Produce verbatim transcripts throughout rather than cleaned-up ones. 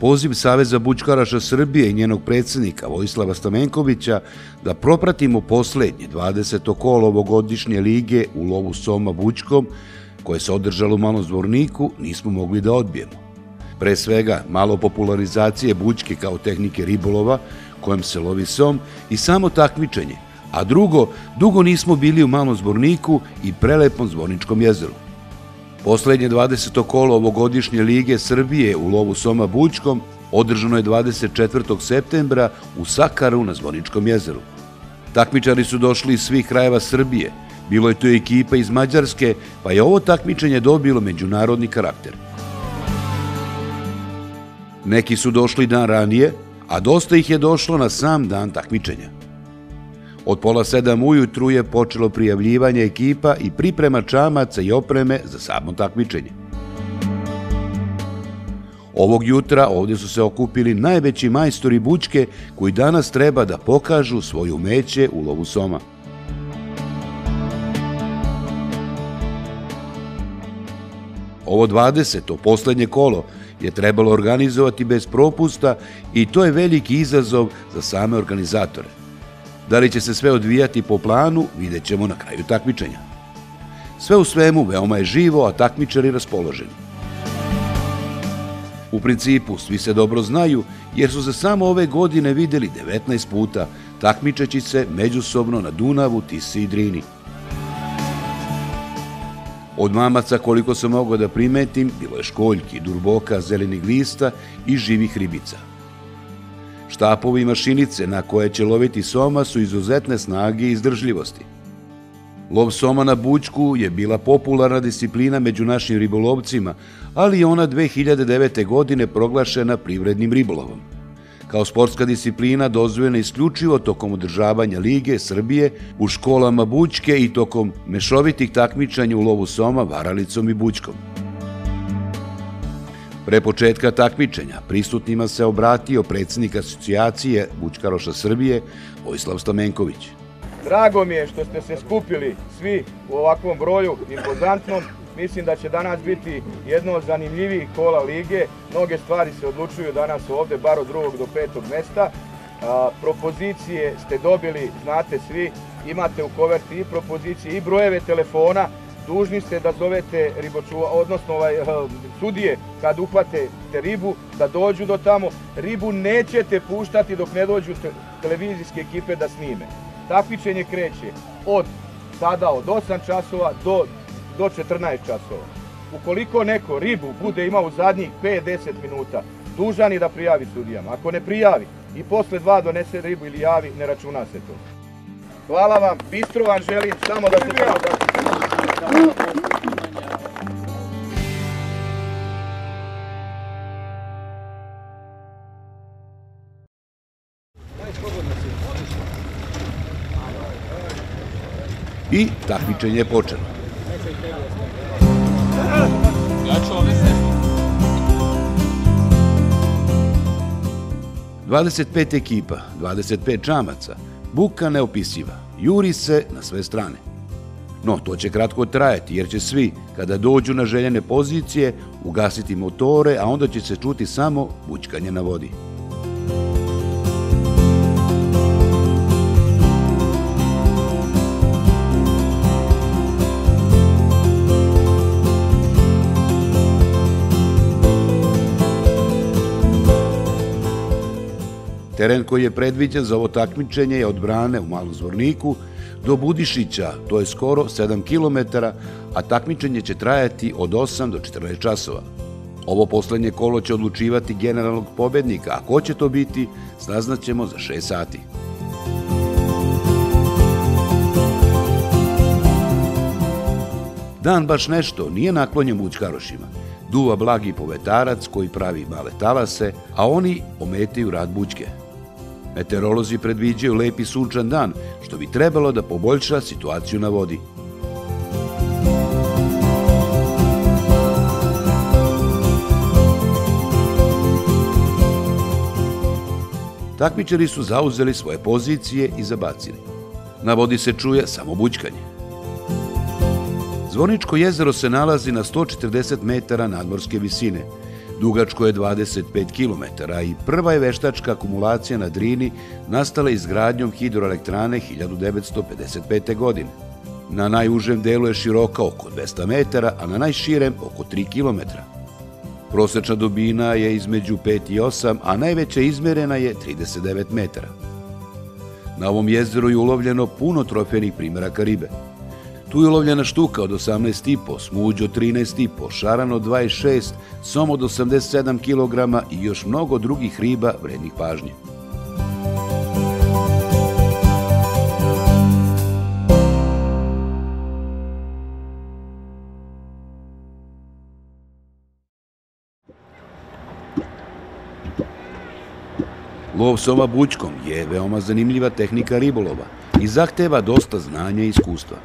poziv Saveza Bućkaroša Srbije i njenog predsjednika Vojislava Stamenkovića da propratimo posljednje dvadeseto kolo ovogodišnje lige u lovu Soma Bućkom, koje se održalo u Malom Zvorniku, nismo mogli da odbijemo. Pre svega, malo popularizacije bućke kao tehnike ribolova kojom se lovi som i samo takmičenje, a drugo, dugo nismo bili u Malom Zvorniku i prelepom Zvorničkom jezeru. Poslednje dvadeseto kolo ovogodišnje lige Srbije u lovu Soma Bućkom održano je dvadeset četvrtog septembra u Sakaru na Zvorničkom jezeru. Takmičari su došli iz svih krajeva Srbije, bilo je to ekipa iz Mađarske, pa je ovo takmičenje dobilo međunarodni karakter. Neki su došli dan ranije, a dosta ih je došlo na sam dan takmičenja. Od pola sedam ujutru je počelo prijavljivanje ekipa i priprema čamaca i opreme za samo takmičenje. Ovog jutra ovdje su se okupili najveći majstori bućke koji danas treba da pokažu svoje umeće u lovu soma. Ovo dvadeseto, poslednje kolo, je trebalo organizovati bez propusta i to je veliki izazov za same organizatore. Da li će se sve odvijati po planu, vidjet ćemo na kraju takmičenja. Sve u svemu veoma je živo, a takmičari raspoloženi. U principu svi se dobro znaju jer su se samo ove godine vidjeli devetnaest puta, takmičeći se međusobno na Dunavu, Tisi i Drini. Od mamaca, koliko sam mogao da primetim, bilo je školjki, durboka, zelenih lista i živih ribica. Štapovi i mašinice na koje će loviti soma su izuzetne snage i izdržljivosti. Lov soma na bućku je bila popularna disciplina među našim ribolovcima, ali je ona dve hiljade devete. godine proglašena privrednim ribolovom. Kao sportska disciplina dozvoljena isključivo tokom održavanja Lige Srbije u školama bućke i tokom mešovitih takmičanja u lovu soma varalicom i bućkom. Pre početka takmičenja prisutnima se obratio predsjednik asocijacije Bućkaroša Srbije Vojislav Stamenković. Drago mi je što ste se skupili svi u ovakvom broju impozantnom. Mislim da će danas biti jedno od zanimljivijih kola lige. Mnoge stvari se odlučuju danas ovdje, bar od drugog do petog mjesta. Propozicije ste dobili, znate svi, imate u koverti i propozicije i brojeve telefona. Dužni ste da zovete ribočuva, odnosno ovaj, sudije kad uhvate ribu, da dođu do tamo. Ribu nećete puštati dok ne dođu televizijske ekipe da snime. Takmičenje kreće od sada od osam časova do do četrnaest časova. Ukoliko neko ribu bude imao u zadnjih pet do deset minuta, dužan je da prijavi sudijama. Ako ne prijavi i posle dva donese ribu ili javi, ne računa se to. Hvala vam, bistro vam želim, samo da se pravi. I takmičenje je počelo. dvadeset pet ekipa, dvadeset pet čamaca, buka neopisiva, juri se na sve strane. No, to će kratko trajati jer će svi, kada dođu na željene pozicije, ugasiti motore, a onda će se čuti samo bućkanje na vodi. Teren koji je predviđen za ovo takmičenje je od Brane u Malom Zvorniku do Budišića, to je skoro sedam kilometara, a takmičenje će trajati od osam do četrnaest časova. Ovo poslednje kolo će odlučivati generalnog pobednika, a ko će to biti, saznaćemo za šest sati. Dan baš nešto nije naklonjen bućkarošima. Duva blagi povetarac koji pravi male talase, a oni ometaju rad bućke. Meteorolozi predviđaju lep i sunčan dan, što bi trebalo da poboljša situaciju na vodi. Takmičari su zauzeli svoje pozicije i zabacili. Na vodi se čuje samo bućkanje. Zvorničko jezero se nalazi na sto četrdeset metara nadmorske visine. Dugačko je dvadeset pet kilometara i prva je veštačka akumulacija na Drini nastala izgradnjom hidroelektrane hiljadu devetsto pedeset pete. godine. Na najužem delu je široka oko dvesta metara, a na najširem oko tri kilometra. Prosečna dubina je između pet i osam, a najveća izmerena je trideset devet metara. Na ovom jezeru je ulovljeno puno trofejnih primjeraka ribe. Tu je ulovljena štuka od osamnaest i po, smuđ od trinaest i po, šaran od dvadeset šest, som od osamdeset sedam kilograma i još mnogo drugih riba vrednih pažnje. Lov soma bućkom je veoma zanimljiva tehnika ribolova i zahteva dosta znanja i iskustva.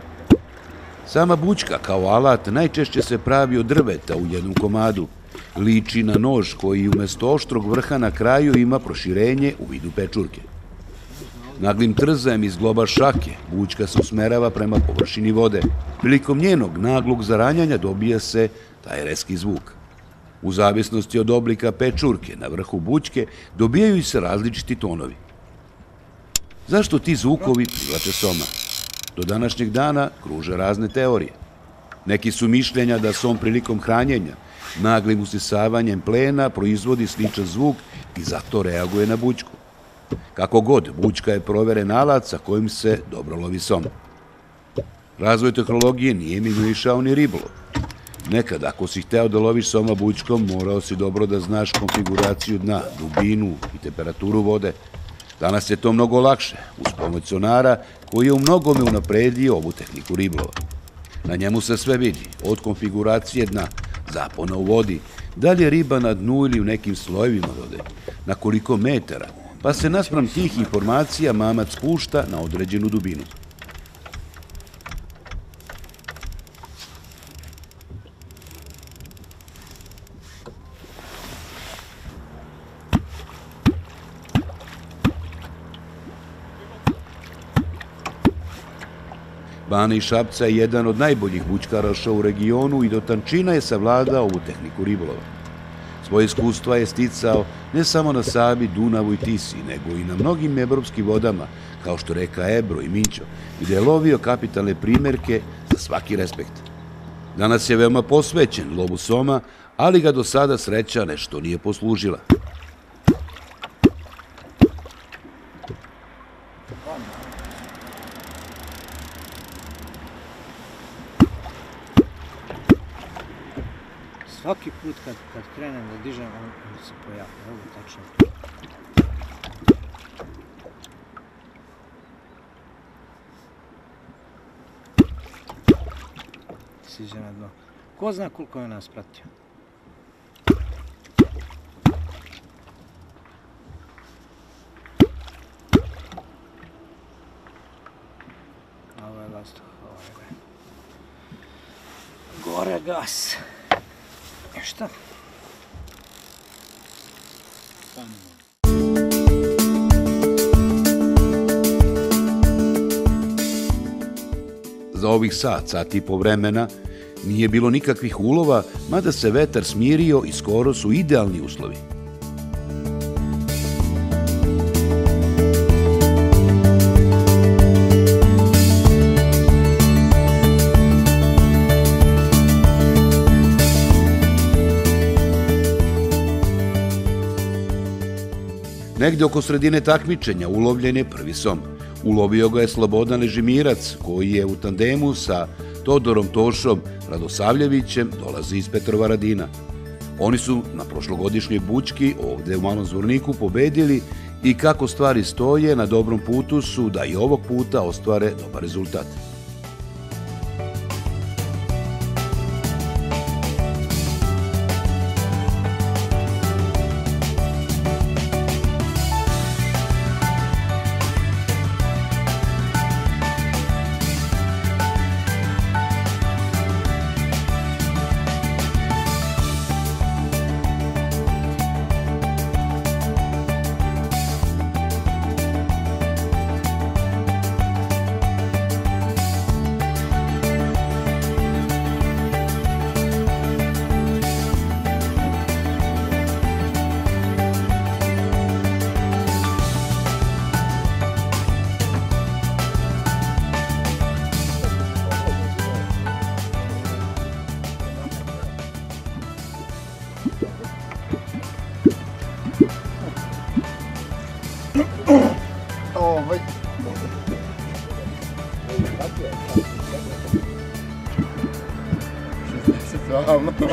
Sama bućka kao alat najčešće se pravi od drveta u jednom komadu. Liči na nož koji umjesto oštrog vrha na kraju ima proširenje u vidu pečurke. Naglim trzajem iz globa šake bućka se usmerava prema površini vode. Prilikom njenog naglog zaranjanja dobija se taj reski zvuk. U zavisnosti od oblika pečurke na vrhu bućke dobijaju se različiti tonovi. Zašto ti zvukovi privlače soma? Do današnjeg dana kruže razne teorije. Neki su mišljenja da som prilikom hranjenja, naglim usisavanjem plena proizvodi sličan zvuk i zato reaguje na bućku. Kako god, bućka je proveren alat sa kojim se dobro lovi som. Razvoj tehnologije nije mimoišao ni ribolov. Nekad, ako si hteo da loviš soma bućkom, morao si dobro da znaš konfiguraciju dna, dubinu i temperaturu vode. Danas je to mnogo lakše, uz pomoć sonara koji je u mnogome unapredio ovu tehniku ribolova. Na njemu se sve vidi, od konfiguracije dna, zapona u vodi, da li je riba na dnu ili u nekim slojevima vode, na koliko metara, pa se naspram tih informacija mamac spušta na određenu dubinu. Bane i Šapca je jedan od najboljih bućkaraša u regionu i do tančina je savladao ovu tehniku ribolova. Svoje iskustva je sticao ne samo na Savi, Dunavu i Tisi, nego i na mnogim evropskim vodama, kao što reka Ebro i Minčo, gdje je lovio kapitalne primjerke za svaki respekt. Danas je veoma posvećen lovu soma, ali ga do sada sreća nešto nije poslužila. Svaki put kad, kad krenem da dižem, on, on se pojavi, evo tačno. Siđe na dno. Ko zna koliko je nas pratio? Ovo je last, ovo je gore gas. Šta? Za ovih sat, sat i po vremena nije bilo nikakvih ulova, mada se vetar smirio i skoro su idealni uslovi. Negde oko sredine takmičenja ulovljen je prvi som. Ulovio ga je Slobodan Žimirac, koji je u tandemu sa Todorom Tošom Radosavljevićem dolazi iz Petrovaradina. Oni su na prošlogodišnjoj bućki ovdje u Malom Zvorniku pobedili i kako stvari stoje na dobrom putu su da i ovog puta ostvare dobar rezultat.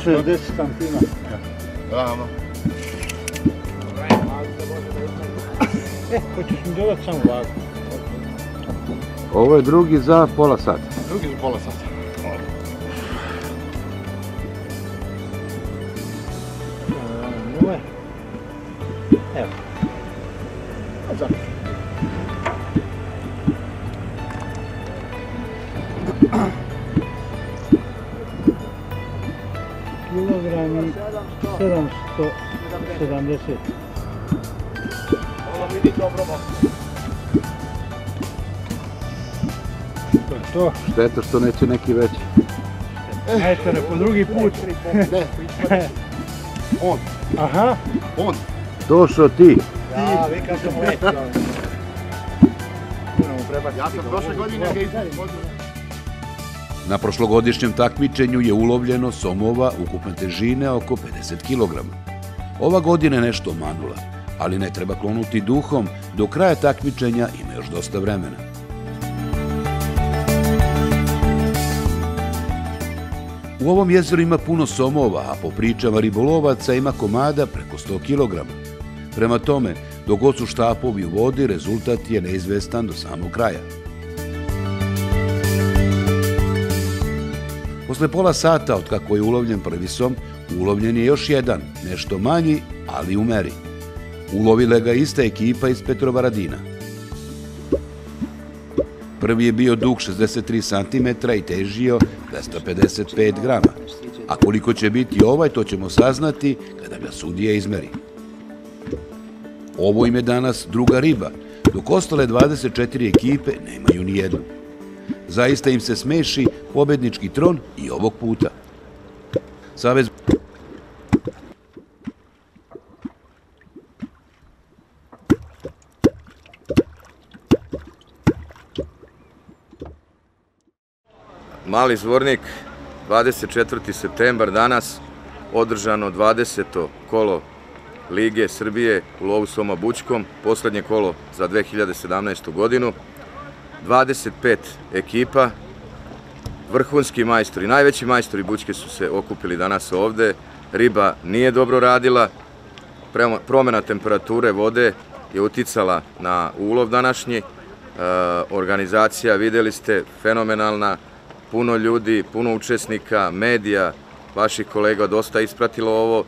šezdeset kantina. Bravo. E, hoćeš mi dodat samo vagu. Ovo je drugi za pola sata. Drugi za pola sata. Ovo je. Evo. Zato. Kilogrami sedamsto sedamdeset. Ovo vidi dobro bako. Šteta što neće neki veći. Majstore, po drugi put. On. Aha. On. Došao ti. Ja, vi kad sam leti. Ja sam prošle godine ga izgledao. Na prošlogodišnjem takmičenju je ulovljeno somova ukupne težine oko pedeset kilograma. Ova godina je nešto manula, ali ne treba klonuti duhom, do kraja takmičenja ima još dosta vremena. U ovom jezeru ima puno somova, a po pričama ribolovaca ima komada preko sto kilograma. Prema tome, dok god su štapovi u vodi, rezultat je neizvestan do samog kraja. Posle pola sata, otkako je ulovljen prvi som, ulovljen je još jedan, nešto manji, ali u meri. Ulovila ga ista ekipa iz Petrovaradina. Prvi je bio dug šezdeset tri centimetra i težio dvesta pedeset pet grama, a koliko će biti ovaj to ćemo saznati kada ga sudija izmeri. Ovo im je danas druga riba, dok ostale dvadeset četiri ekipe nemaju ni jednu. Zaista im se smeši pobednički tron i ovog puta. Savez Mali Zvornik, dvadeset četvrti septembar danas, održano dvadeseto kolo Lige Srbije u lovu Soma Bućkom, poslednje kolo za dve hiljade sedamnaestu. godinu, dvadeset pet ekipa, vrhunski majstori, najveći majstori Bućke su se okupili danas ovde, riba nije dobro radila, promena temperature vode je uticala na ulov današnji, organizacija, videli ste, fenomenalna, puno ljudi, puno učesnika, medija, vaših kolega dosta ispratilo ovo.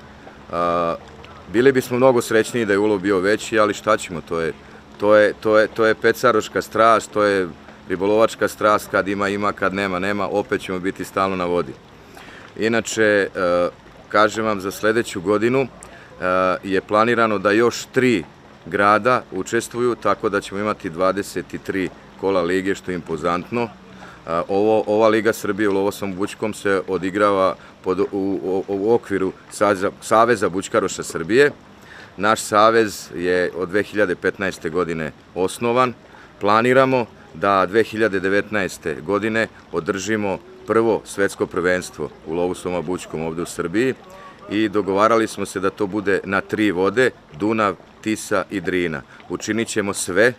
Bili bismo mnogo srećniji da je ulov bio veći, ali šta ćemo, to je, to je, to je, to je pecaroška strast, to je ribolovačka strast, kad ima, ima, kad nema, nema, opet ćemo biti stalno na vodi. Inače, kažem vam, za sljedeću godinu je planirano da još tri grada učestvuju, tako da ćemo imati dvadeset tri kola lige, što je impozantno. Ovo, ova Liga Srbije u lovu Soma Bućkom se odigrava pod, u, u, u okviru Saveza Bućkaroša Srbije. Naš savez je od dve hiljade petnaeste. godine osnovan. Planiramo da dve hiljade devetnaeste. godine održimo prvo svetsko prvenstvo u lovu Soma Bućkom ovdje u Srbiji i dogovarali smo se da to bude na tri vode, Dunav, Tisa i Drina. Učinit ćemo sve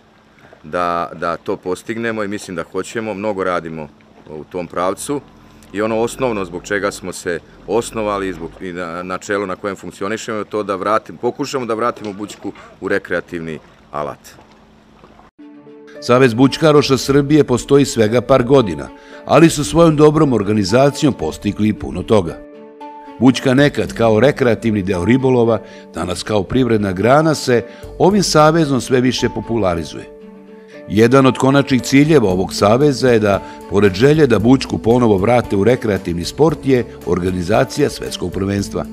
Da, da to postignemo i mislim da hoćemo, mnogo radimo u tom pravcu i ono osnovno zbog čega smo se osnovali zbog, i na, na čelu na kojem funkcionišemo je to da vratim, pokušamo da vratimo Bućku u rekreativni alat. Savez Bućkaroša Srbije postoji svega par godina, ali su svojom dobrom organizacijom postigli puno toga. Bućka nekad kao rekreativni deo ribolova, danas kao privredna grana se ovim savezom sve više popularizuje. Jedan od konačnih ciljeva ovog saveza je da, pored želje da Bućku ponovo vrate u rekreativni sport, je organizacija svetskog prvenstva.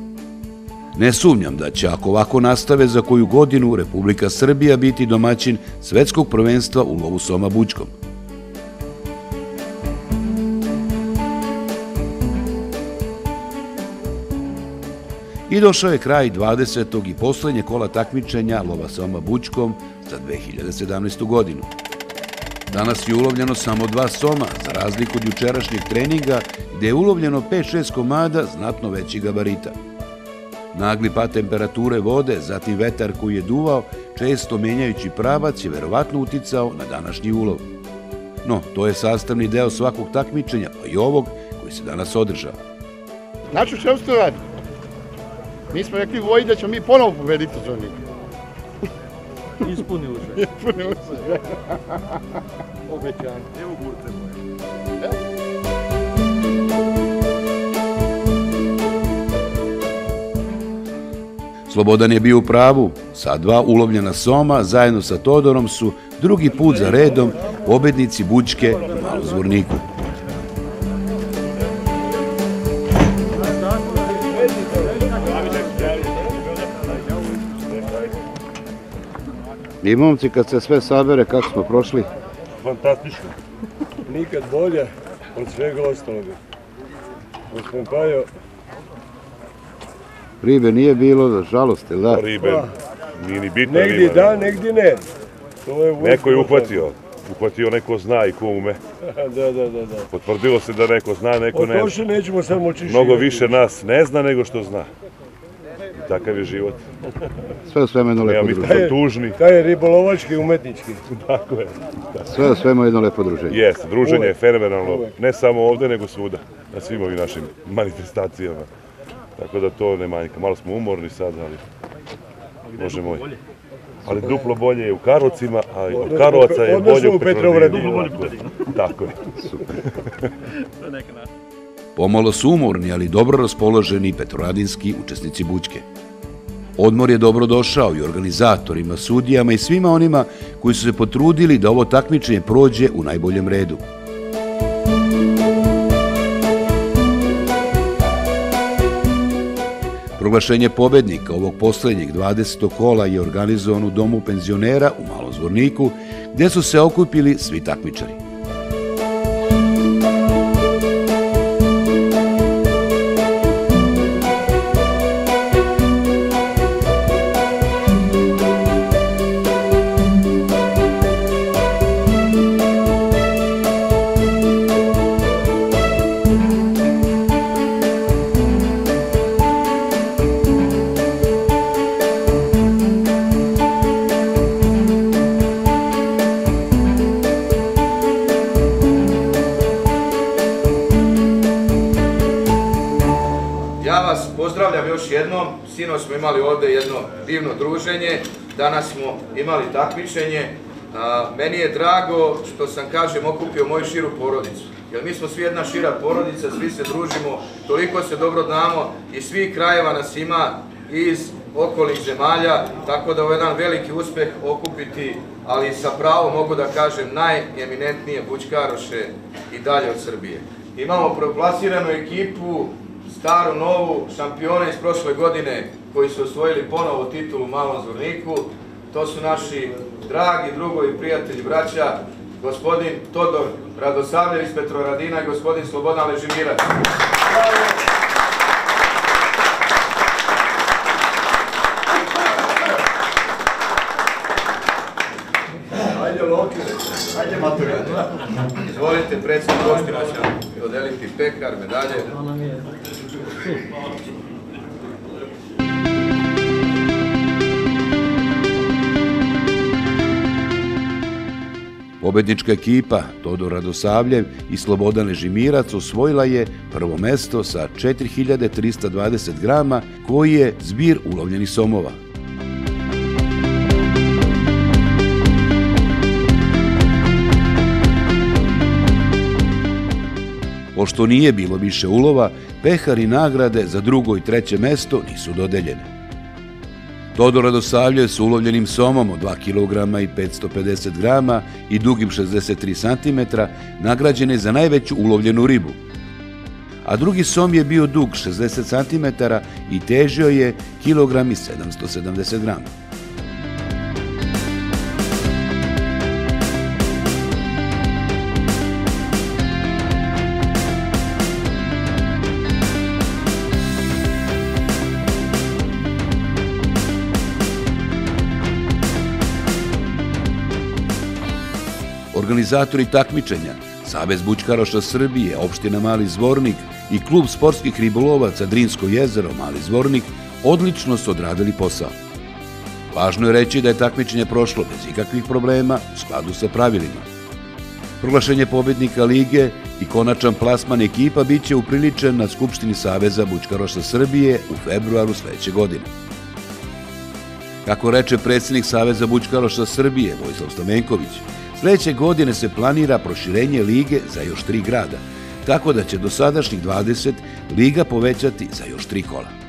Ne sumnjam da će, ako ovako nastave, za koju godinu Republika Srbija biti domaćin svetskog prvenstva u lovu Soma Bućkom. I došao je kraj dvadesetog i poslednje kola takmičenja lova Soma Bućkom za dve hiljade sedamnaestu. godinu. Danas je ulovljeno samo dva soma, za razliku od jučerašnjeg treninga gdje je ulovljeno pet šest komada znatno većih gabarita. Nagli pad temperature vode, zatim vetar koji je duvao, često menjajući pravac, je verovatno uticao na današnji ulov. No, to je sastavni deo svakog takmičenja, pa i ovog koji se danas održava. Znači u čemu se to radi? Mi smo rekli Voji da ćemo mi ponovo pobediti Zvornik. Ispunilo se. Ispunilo se. Obećanje. Evo gurte moje. Slobodan je bio u pravu. Sa dva ulovljena soma zajedno sa Todorom su drugi put za redom pobednici Bućke u Malom Zvorniku. I momci, kad se sve sabere, kako smo prošli? Fantastično. Nikad bolje od svega ostaloga. Gospodin Pajo... Ribe nije bilo, žalost, ili da? Ribe, nije ni bitna riba. Negdje da, negdje ne. Neko je uhvatio. Uhvatio neko zna i ko ume. Da, da, da. Potvrdilo se da neko zna, neko ne. O to što nećemo sad moći živjeti. Mnogo više nas ne zna nego što zna. Takav je život. Sve o svemu jedno lepo druženje. Taj je ribolovački, umetnički. Tako je. Sve o svemu jedno lepo druženje. Jeste, druženje je fenomenalno. Ne samo ovdje, nego svuda. Na svim ovim našim manifestacijama. Tako da to ne manjka. Malo smo umorni sad, ali... Bože moj. Ali duplo bolje je u Karlovcima, a od Karlovaca je bolje u Petrovaradini. Tako je. Super. To je neka naša. Pomalo su umorni, ali dobro raspoloženi petrovaradinski učesnici Bućke. Odmor je dobro došao i organizatorima, sudijama i svima onima koji su se potrudili da ovo takmičenje prođe u najboljem redu. Proglašenje pobednika ovog posljednjeg dvadesetog kola je organizovan u Domu penzionera u Malom Zvorniku, gdje su se okupili svi takmičari. Sinoć smo imali ovdje jedno divno druženje, danas smo imali takmičenje. Meni je drago što sam, kažem, okupio moju širu porodicu. Jer mi smo svi jedna šira porodica, svi se družimo, toliko se dobro znamo i svih krajeva nas ima iz okolnih zemalja, tako da ovo je jedan veliki uspeh okupiti, ali sa pravom mogu da kažem najeminentnije bućkaroše i dalje od Srbije. Imamo proplasiranu ekipu, staru, novu, šampione iz prošle godine koji su osvojili ponovo titulu u Malom Zvorniku. To su naši dragi drugovi, prijatelji, braća, gospodin Todor Radosavljević iz Petrovaradina i gospodin Slobodan Žimirac. Izvolite, predsjednik opština će dodeliti pekar, medalje. Pobednička ekipa Todor Radosavljev i Slobodan Žimirac osvojila je prvo mesto sa četiri hiljade trista dvadeset grama, koji je zbir ulovljenih somova. Pošto nije bilo više ulova, pehar i nagrade za drugo i treće mesto nisu dodeljene. Todor Radosavljev s ulovljenim somom od dva kilograma i petsto pedeset grama i dugim šezdeset tri centimetra nagrađen je za najveću ulovljenu ribu. A drugi som je bio dug šezdeset centimetara i težio je jedan kilogram i sedamsto sedamdeset grama. Organizatori takmičenja, Savez Bućkaroša Srbije, opština Mali Zvornik i Klub sportskih ribolovaca Drinsko jezero Mali Zvornik odlično su odradili posao. Važno je reći da je takmičenje prošlo bez ikakvih problema u skladu sa pravilima. Proglašenje pobednika lige i konačan plasman ekipa bit će upriličen na Skupštini Saveza Bućkaroša Srbije u februaru sljedeće godine. Kako reče predsjednik Saveza Bućkaroša Srbije Vojislav Stamenković, sljedeće godine se planira proširenje lige za još tri grada, tako da će do sadašnjih dvadeset liga povećati za još tri kola.